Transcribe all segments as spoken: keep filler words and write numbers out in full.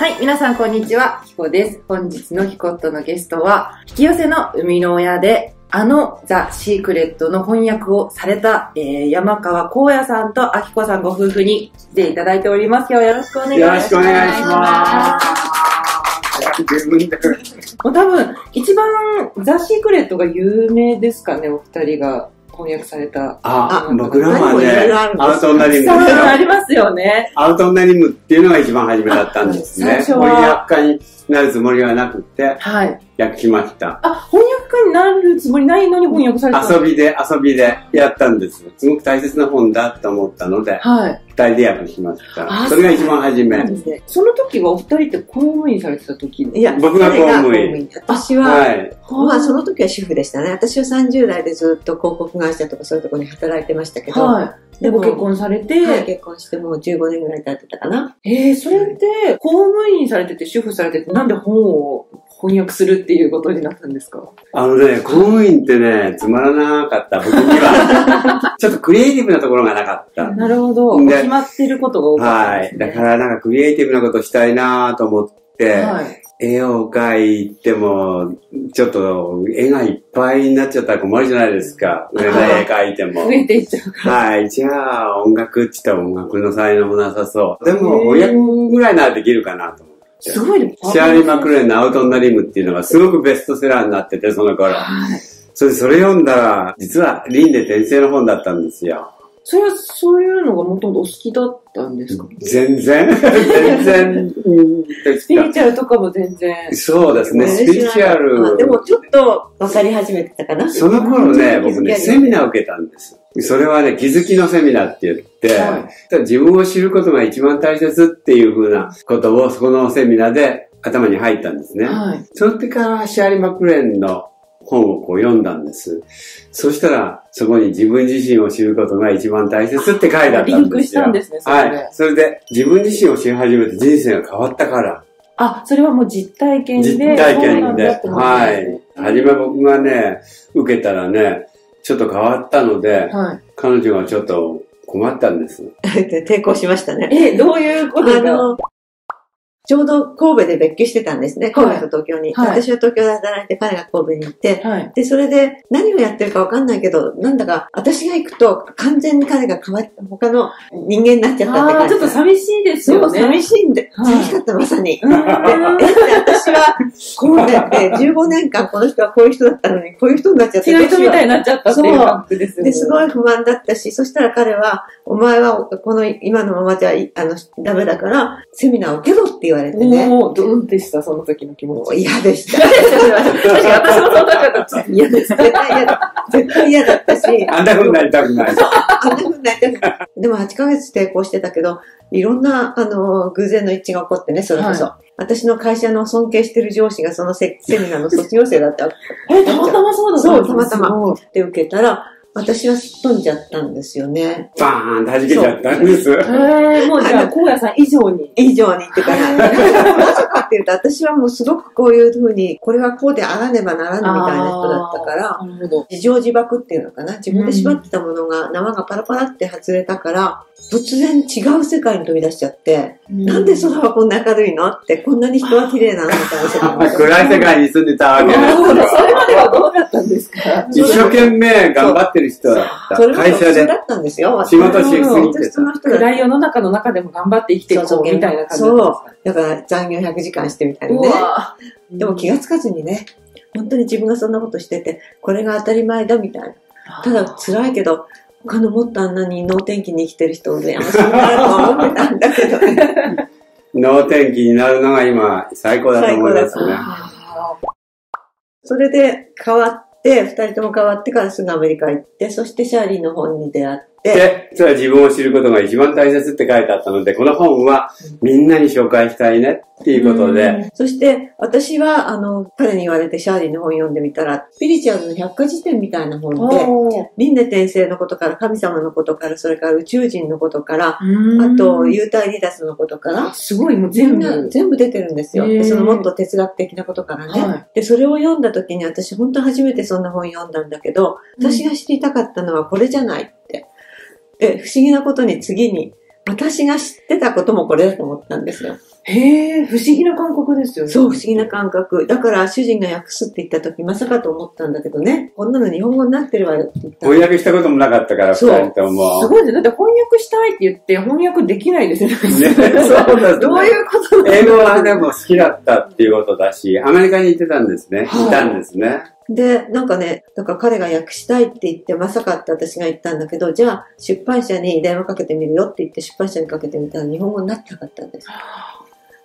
はい、皆さんこんにちは、ひこです。本日のひこっとのゲストは、引き寄せの生みの親で、あのザ・シークレットの翻訳をされた、えー、山川光也さんとあきこさんご夫婦に来ていただいております。今日はよろしくお願いします。よろしくお願いします。自分で。もう多分、一番ザ・シークレットが有名ですかね、お二人が。翻訳された。あ、僕らはね、アウトナリム。ありますよね。アウトナリムっていうのが一番初めだったんですね。翻訳家になるつもりはなくて、はい、訳しました。あ、翻訳家になるつもりないのに翻訳された。遊びで遊びでやったんです。すごく大切な本だと思ったので、はい、二人で訳しました。それが一番初め。その時はお二人って公務員されてた時に、いや、僕が公務員。私は、はい、まあその時は主婦でしたね。私はさんじゅう代でずっと広告会社とかそういうところに働いてましたけど、はい、でも結婚されて、はい、結婚してもうじゅうごねんぐらい経ってたかな。えー、それって公務員されてて主婦されてて、なんで本を翻訳するっていうことになったんですか？あのね、公務員ってね、つまらなかった、僕には。ちょっとクリエイティブなところがなかった。なるほど。決まってることが多かったですね。はい。だからなんかクリエイティブなことしたいなと思って、はい、絵を描いても、ちょっと絵がいっぱいになっちゃったら困るじゃないですか。上の絵描いても。増えていっちゃうから。はい。じゃあ音楽って言ったら音楽の才能もなさそう。でも、翻訳ぐらいならできるかなと。すごいね。シャーリー・マクレーンのアウト・オン・ナ・リムっていうのがすごくベストセラーになってて、その頃。はい、それでそれ読んだら、実は輪廻転生の本だったんですよ。それは、そういうのがもともとお好きだったんですか？全然。全然。スピリチュアルとかも全然。そうですね、スピリチュアル。でもちょっと分かり始めてたかな。その頃ね、僕ね、セミナーを受けたんです。それはね、気づきのセミナーって言って、はい、自分を知ることが一番大切っていうふうなことを、そこのセミナーで頭に入ったんですね。はい、その時からシャーリー・マクレーンの本をこう読んだんです。そしたら、そこに自分自身を知ることが一番大切って書いてあったんですよ。リンクしたんですね、それで。はい。それで、自分自身を知り始めて人生が変わったから。あ、それはもう実体験で。実体験で。はい。はじめ僕がね、受けたらね、ちょっと変わったので、はい、彼女がちょっと困ったんです。抵抗しましたね。え、どういうことなの？ちょうど神戸で別居してたんですね。神戸と東京に。はい、私は東京で働いて、彼が神戸に行って、はい、で、それで何をやってるかわかんないけど、なんだか私が行くと完全に彼が変わって、他の人間になっちゃったって感じ。ちょっと寂しいですよね。そう、寂しいんで、はい、寂しかった、まさに。で、私は神戸でじゅうごねんかんこの人はこういう人だったのに、こういう人になっちゃった。違う人みたいになっちゃったっていう感じですよね。で、すごい不満だったし、そしたら彼は、お前はこの今のままじゃあのダメだから、セミナーを受けろって言われて、ね、もう、どうでしたその時の気持ち。嫌でした。確か私もそんなことだった。嫌です。絶対嫌だった。絶対嫌だったし。あんな風になりたくない。あんな風になりたくない。でもはちかげつ抵抗してたけど、いろんな、あの、偶然の一致が起こってね、それこそ。はい、私の会社の尊敬してる上司がそのセミナーの卒業生だった。え、たまたまそうだった。そう、たまたま。で、受けたら、私はすっ飛んじゃったんですよね。バーンと弾けちゃったんです。へえ、もうじゃあ、こうやさん以上に。以上にってかな。なぜかっていうと、私はもうすごくこういうふうに、これはこうであらねばならぬみたいな人だったから、自情自爆っていうのかな。自分で縛ってたものが、縄がパラパラって外れたから、突然違う世界に飛び出しちゃって、うん、なんで空はこんな明るいのって、こんなに人は綺麗なのみたいな。暗い世界に住んでたわけですよ。それまではどうだったんですか？一生懸命頑張って人だった。会社で。仕事しすぎてた。暗い世の中の中でも頑張って生きていこうみたいな感じ。そう。だから残業ひゃくじかんしてみたいなね。でも気がつかずにね、本当に自分がそんなことしてて、これが当たり前だみたいな。ただ辛いけど、他のもっとあんなに能天気に生きてる人をね、あんま心配だと思ってたんだけどね。能天気になるのが今、最高だと思いますね。それで変わって、で、二人とも変わってからすぐアメリカ行って、そしてシャーリーの本に出会って。で、それは自分を知ることが一番大切って書いてあったので、この本はみんなに紹介したいねっていうことで。そして、私は、あの、彼に言われてシャーリーの本読んでみたら、スピリチュアルの百科事典みたいな本で、輪廻転生のことから、神様のことから、それから宇宙人のことから、あと、幽体離脱のことから、すごい、もう全部、全部出てるんですよ。そのもっと哲学的なことからね。はい、で、それを読んだ時に、私本当初めてそんな本読んだんだけど、私が知りたかったのはこれじゃないって。で、不思議なことに次に、私が知ってたこともこれだと思ったんですよ。へえ、不思議な感覚ですよね。そう、不思議な感覚。だから主人が訳すって言った時、まさかと思ったんだけどね。こんなの日本語になってるわって言った。翻訳したこともなかったから、ふたりとも。すごいです。だって翻訳したいって言って、翻訳できないですね。ねそうです、ね。どういうことなの？英語はでも好きだったっていうことだし、アメリカに行ってたんですね。はい、いたんですね。で、なんかね、なんか彼が訳したいって言って、まさかって私が言ったんだけど、じゃあ出版社に電話かけてみるよって言って、出版社にかけてみたら日本語になってなかったんです。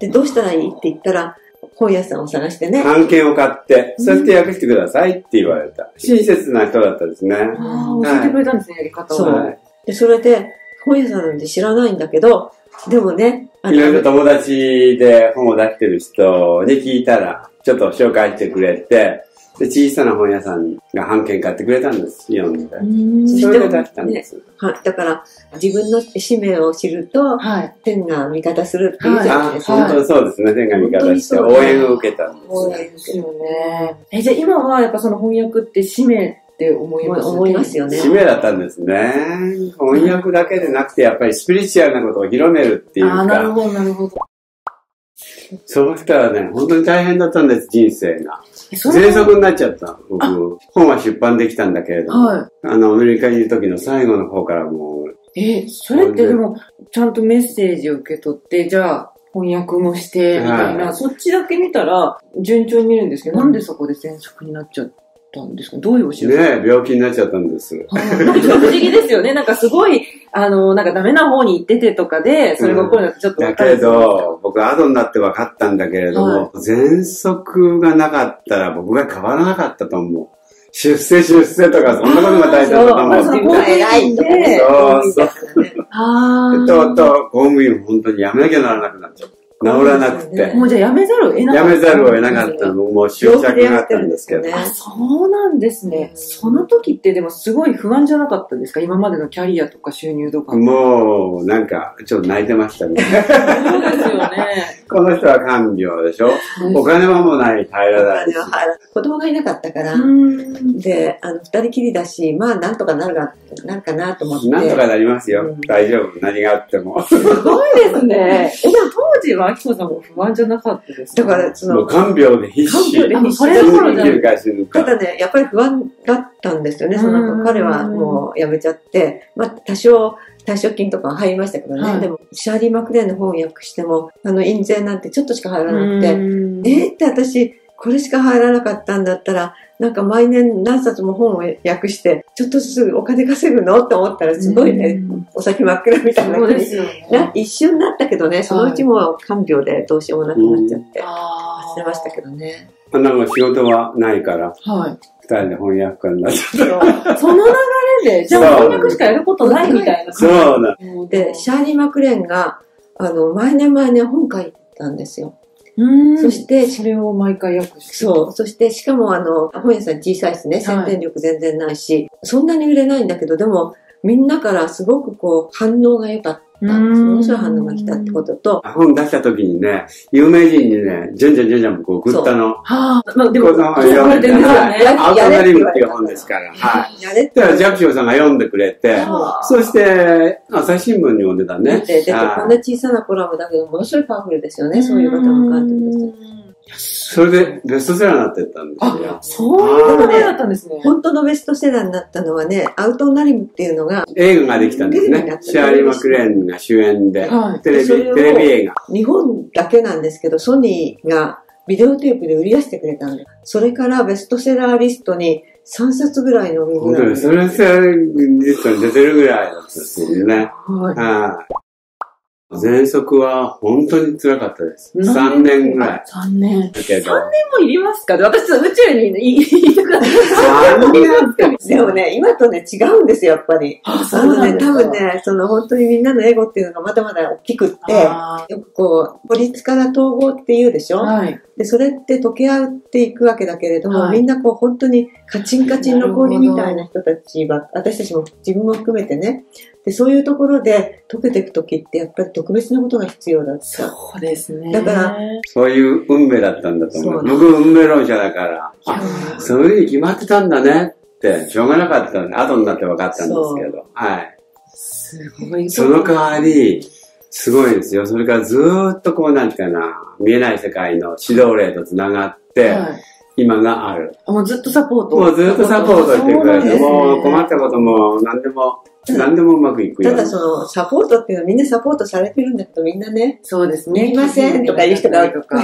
で、どうしたらいいって言ったら、本屋さんを探してね。案件を買って、そうやって訳してくださいって言われた。親切な人だったですね。ああ、教えてくれたんですね、やり方を。そう。で、それで、本屋さんなんて知らないんだけど、でもね、いろいろ友達で本を出してる人に聞いたら、ちょっと紹介してくれて、で、小さな本屋さんが案件買ってくれたんです。読んで。それで出したんです。はい。だから、自分の使命を知ると、はい、天が味方するっていうじゃないですか。はい、あ、本当そうですね。天が味方して、応援を受けたんです。応援ですよね。え、じゃあ今はやっぱその翻訳って使命って思いますね。思いますよね。使命だったんですね。翻訳だけでなくて、やっぱりスピリチュアルなことを広めるっていうか。あ、なるほど、なるほど。そうしたらね、本当に大変だったんです、人生が。喘息になっちゃった、僕。本は出版できたんだけれども、はい、あの、アメリカにいる時の最後の方からもう。え、それってでも、ちゃんとメッセージを受け取って、じゃあ、翻訳もして、みたいな、はい、そっちだけ見たら、順調に見るんですけど、なんでそこで喘息になっちゃったたんですか？どういうお知らせ？ねえ、病気になっちゃったんです。なんか不思議ですよね。なんかすごい、あの、なんかダメな方に行っててとかで、それが起こるのってちょっと分かるんですけど。だけど、僕は後になって分かったんだけれども、はい、喘息がなかったら僕が変わらなかったと思う。出世出世とか、そんなことが大事だと思う。あ、そう、偉いね。そうそう。ああ。と、と、公務員を本当に辞めなきゃならなくなっちゃった。治らなくて、ね。もうじゃあやめざるを得なかった。やめざるを得なかったの。もう執着があったんですけど。ね、あ、そうなんですね。その時ってでもすごい不安じゃなかったんですか？今までのキャリアとか収入とか。もう、なんか、ちょっと泣いてましたね。そうですよね。この人は看病でしょ。お金はもうない、入らない。子供がいなかったから。で、あの、二人きりだし、まあ、なんとかなるか、なんかなと思って。なんとかなりますよ。うん、大丈夫。何があっても。すごいですね。え、でも当時はアキコさんも不安じゃなかったですか？だから、その、看病で必死。看病で必死。それどころじゃない。ただね、やっぱり不安だったんですよね。その後、彼はもう辞めちゃって、まあ、多少、退職金とか入りましたけどね。はい、でも、シャーリー・マクレーンの翻訳しても、あの、印税なんてちょっとしか入らなくて、えー、って私、これしか入らなかったんだったら、なんか毎年何冊も本を訳して、ちょっとずつお金稼ぐのと思ったら、すごいね、お先真っ暗みたいな感じ、ね、一瞬だったけどね、そのうちも看病でどうしようもなくなっちゃって、はい、忘れましたけどね。あ、なんか仕事はないから、はい、二人で翻訳家になっちゃった。その流れで、じゃあ翻訳しかやることないみたいな。そうなで、シャーリー・マクレーンが、あの、毎年毎年本書いたんですよ。そして、それを毎回訳して。そう。そして、しかもあの、本屋さん小さいですね。宣伝力全然ないし、はい、そんなに売れないんだけど、でも、みんなからすごくこう、反応が良かったんです。面白い反応が来たってことと。本出した時にね、有名人にね、じゃんじゃんじゃんじゃん僕送ったの。はぁ。まあ、でも、読まれてるんですよね。アウトナリムっていう本ですから。はい。やれって。だから、寂聴さんが読んでくれて、そして、朝日新聞にも出たね。出て、こんな小さなコラムだけど、ものすごいパワフルですよね。そういう方も書いてるんです。それでベストセラーになってったんですよ。あ、そういうことだったんですね。本当のベストセラーになったのはね、アウトナリムっていうのが。映画ができたんですね。シャーリー・マクレーンが主演で。テレビ、テレビ映画。日本だけなんですけど、ソニーがビデオテープで売り出してくれたんです。それからベストセラーリストにさんさつぐらいの本ぐらい。本当に、それはセラーリストに出てるぐらいだったんですよね。はい。喘息は本当に辛かったです。さんねんぐらい。さんねん。だけど。さんねんもいりますか？私、宇宙にいたから。さんねん。でもね、今とね、違うんですよ、やっぱり。あ、そうなんですか。あのね、多分ね、その本当にみんなのエゴっていうのがまだまだ大きくって、よくこう、孤立から統合って言うでしょ？はい。で、それって溶け合っていくわけだけれども、はい、みんなこう、本当にカチンカチンの氷みたいな人たちは、私たちも自分も含めてね、でそういうところで溶けていくときってやっぱり特別なことが必要だった。そうですね。だから、そういう運命だったんだと思う。僕運命論者だから、あ、そういうふうに決まってたんだねって、しょうがなかったので、後になって分かったんですけど。はい。すごい。その代わり、すごいですよ。それからずーっとこう、なんていうかな、見えない世界の指導例とつながって、はい、今がある。もうずっとサポート。もうずっとサポートしてくれて、もう困ったことも何でも、何でもうまくいくよ。ただそのサポートっていうのはみんなサポートされてるんだけど、みんなね、そうですね。見ませんとか言う人がいるとか。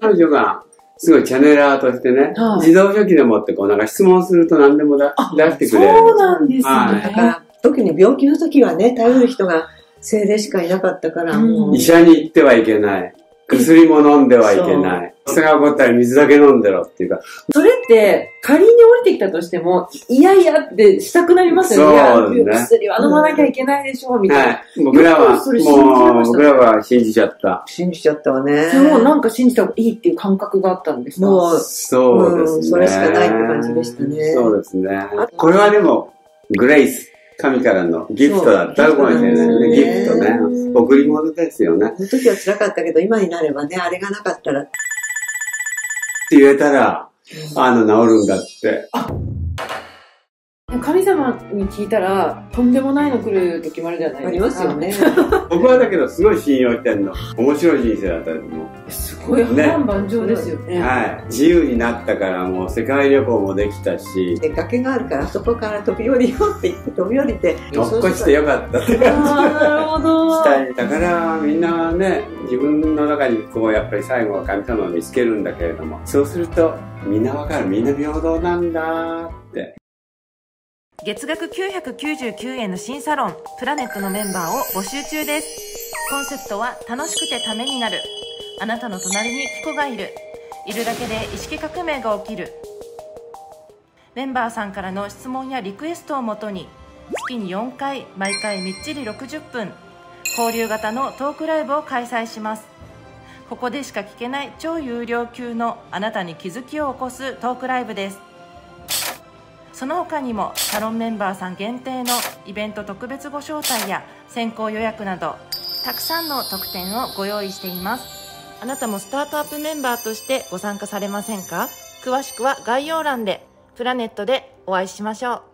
彼女がすごいチャネラーとしてね、はい、自動書記でもってこうなんか質問すると何でも出してくれる。そうなんですね。はい、だから特に病気の時はね、頼る人が精霊しかいなかったから、うん、医者に行ってはいけない。薬も飲んではいけない。人が起こったら水だけ飲んでろっていうか。それって、仮に降りてきたとしても、いやいやってしたくなりますよね。そうですね。薬は飲まなきゃいけないでしょ、みたいな。はい、僕らは、もう、僕らは信じちゃった。信じちゃったわね。そう、なんか信じた方がいいっていう感覚があったんですか？もう、そうですね、うん。それしかないって感じでしたね。そうですね。これはでも、グレイス。神からのギフトだったかもしれないね。ギフトね。贈り物ですよね。その時は辛かったけど、今になればね、あれがなかったら。って言えたら、あの、治るんだって。神様に聞いたら、とんでもないの来る時もあるじゃないですか。ありますよね。僕はだけど、すごい信用してんの。面白い人生だったりも。すごい波乱万丈ですよね。はい。自由になったから、もう世界旅行もできたし。で、崖があるから、そこから飛び降りようって言って、飛び降りて。落っこちてよかったって感じ。なるほど。したい。だから、みんなね、自分の中に、こう、やっぱり最後は神様を見つけるんだけれども、そうすると、みんなわかる。みんな平等なんだって。月額きゅうひゃくきゅうじゅうきゅうえんの新サロン、プラネットのメンバーを募集中です。コンセプトは楽しくてためになる。あなたの隣にキコがいる。いるだけで意識革命が起きる。メンバーさんからの質問やリクエストをもとに、月によんかい、毎回みっちりろくじゅっぷん、交流型のトークライブを開催します。ここでしか聞けない超有料級のあなたに気づきを起こすトークライブです。その他にもサロンメンバーさん限定のイベント特別ご招待や先行予約などたくさんの特典をご用意しています。あなたもスタートアップメンバーとしてご参加されませんか？詳しくは概要欄で。プラネットでお会いしましょう。